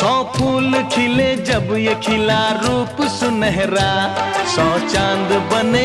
सौ फूल खिले जब ये खिला रूप सुनहरा, सौ चांद बने।